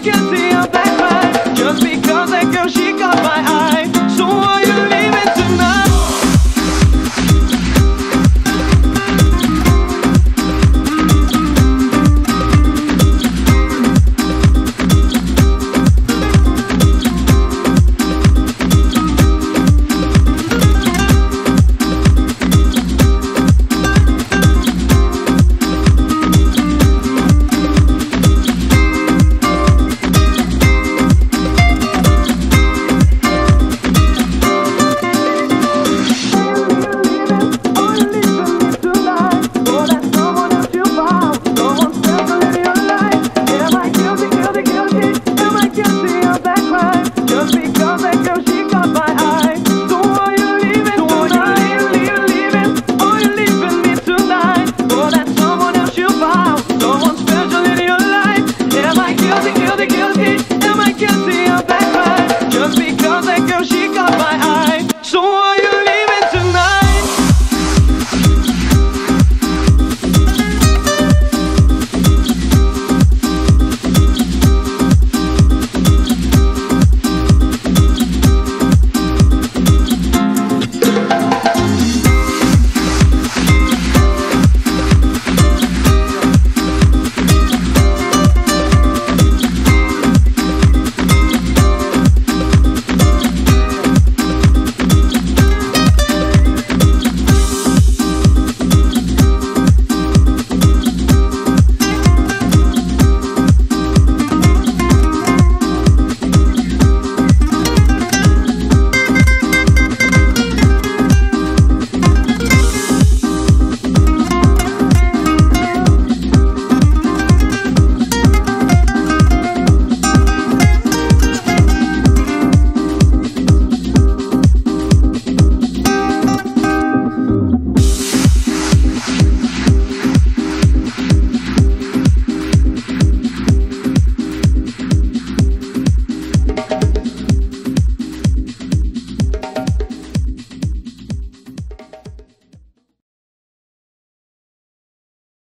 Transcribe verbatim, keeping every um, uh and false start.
que adianta.